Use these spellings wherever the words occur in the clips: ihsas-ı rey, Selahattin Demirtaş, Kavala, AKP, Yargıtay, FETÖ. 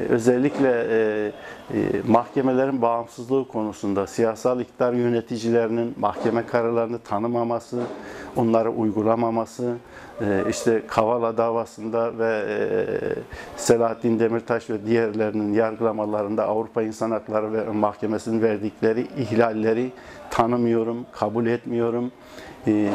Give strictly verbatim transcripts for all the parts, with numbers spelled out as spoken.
Özellikle e, e, mahkemelerin bağımsızlığı konusunda siyasal iktidar yöneticilerinin mahkeme kararlarını tanımaması, onları uygulamaması, e, işte Kavala davasında ve e, Selahattin Demirtaş ve diğerlerinin yargılamalarında Avrupa İnsan Hakları Mahkemesi'nin verdikleri ihlalleri tanımıyorum, kabul etmiyorum. E,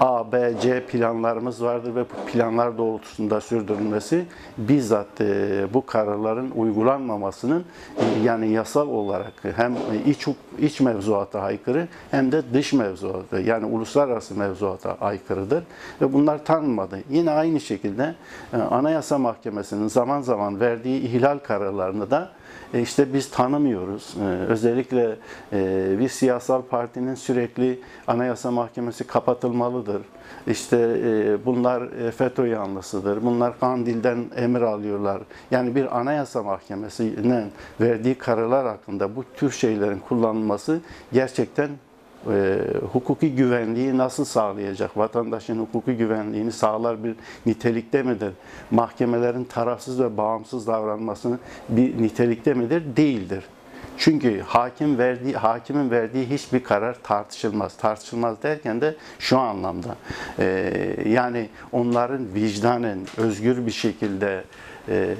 A, B, C planlarımız vardır ve bu planlar doğrultusunda sürdürülmesi bizzat e, bu kararların uygulanmamasının e, yani yasal olarak hem iç, iç mevzuata aykırı hem de dış mevzuata yani uluslararası mevzuata aykırıdır ve bunlar tanınmadı. Yine aynı şekilde e, Anayasa Mahkemesi'nin zaman zaman verdiği ihlal kararlarını da e, işte biz tanımıyoruz. E, özellikle e, bir siyasal partinin sürekli Anayasa Mahkemesi kapatılmalıdır. İşte e, bunlar FETÖ yanlısıdır. Bunlar Kandil'den emir alıyorlar. Yani bir Anayasa Mahkemesi'nin verdiği kararlar hakkında bu tür şeylerin kullanılması gerçekten e, hukuki güvenliği nasıl sağlayacak? Vatandaşın hukuki güvenliğini sağlar bir nitelikte midir? Mahkemelerin tarafsız ve bağımsız davranmasının bir nitelikte midir? Değildir. Çünkü hakim verdiği, hakimin verdiği hiçbir karar tartışılmaz. Tartışılmaz derken de şu anlamda. E, yani onların vicdanen, özgür bir şekilde e,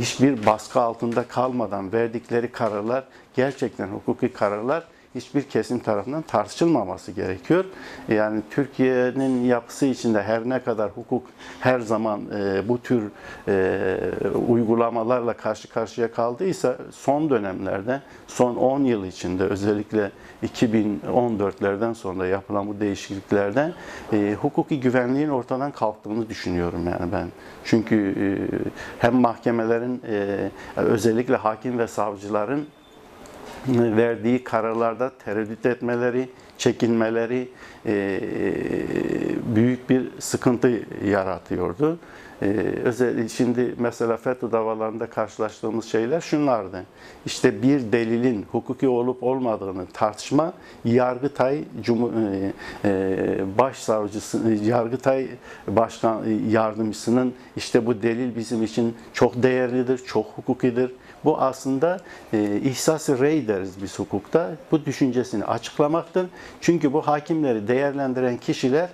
hiçbir baskı altında kalmadan verdikleri kararlar, gerçekten hukuki kararlar hiçbir kesim tarafından tartışılmaması gerekiyor. Yani Türkiye'nin yapısı içinde her ne kadar hukuk her zaman e, bu tür e, uygulamalarla karşı karşıya kaldıysa son dönemlerde, son on yıl içinde özellikle iki bin on dörtlerden sonra yapılan bu değişikliklerde e, hukuki güvenliğin ortadan kalktığını düşünüyorum yani ben. Çünkü e, hem mahkemelerin e, özellikle hakim ve savcıların verdiği kararlarda tereddüt etmeleri, çekinmeleri e, büyük bir sıkıntı yaratıyordu. E, özellikle şimdi mesela FETÖ davalarında karşılaştığımız şeyler şunlardı. İşte bir delilin hukuki olup olmadığını tartışma Yargıtay Cumhur e, Başsavcısı Yargıtay Başkan Yardımcısının işte bu delil bizim için çok değerlidir, çok hukukidir. Bu aslında e, ihsas-ı rey deriz biz hukukta. Bu düşüncesini açıklamaktır. Çünkü bu hakimleri değerlendiren kişiler,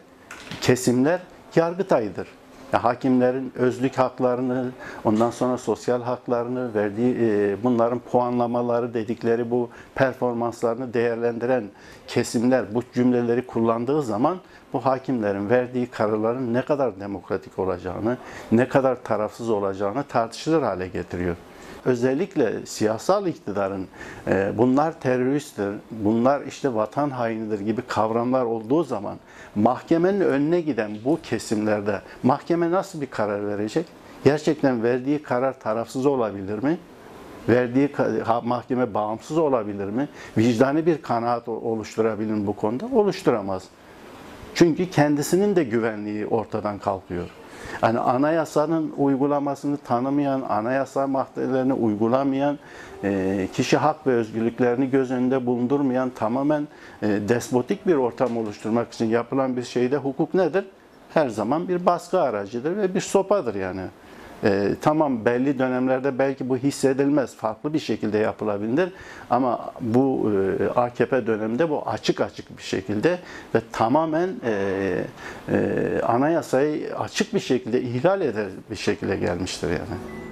kesimler Yargıtay'dır. Ya, hakimlerin özlük haklarını, ondan sonra sosyal haklarını verdiği, e, bunların puanlamaları dedikleri bu performanslarını değerlendiren kesimler bu cümleleri kullandığı zaman bu hakimlerin verdiği kararların ne kadar demokratik olacağını, ne kadar tarafsız olacağını tartışılır hale getiriyor. Özellikle siyasal iktidarın e, bunlar teröristtir, bunlar işte vatan hainidir gibi kavramlar olduğu zaman mahkemenin önüne giden bu kesimlerde mahkeme nasıl bir karar verecek? Gerçekten verdiği karar tarafsız olabilir mi? Verdiği mahkeme bağımsız olabilir mi? Vicdani bir kanaat oluşturabilir mi bu konuda? Oluşturamaz. Çünkü kendisinin de güvenliği ortadan kalkıyor. Yani anayasanın uygulamasını tanımayan, anayasa maddelerini uygulamayan, kişi hak ve özgürlüklerini göz önünde bulundurmayan, tamamen despotik bir ortam oluşturmak için yapılan bir şeyde hukuk nedir? Her zaman bir baskı aracıdır ve bir sopadır yani. Ee, tamam, belli dönemlerde belki bu hissedilmez, farklı bir şekilde yapılabilir ama bu e, A K P döneminde bu açık açık bir şekilde ve tamamen e, e, anayasayı açık bir şekilde ihlal eder bir şekilde gelmiştir yani.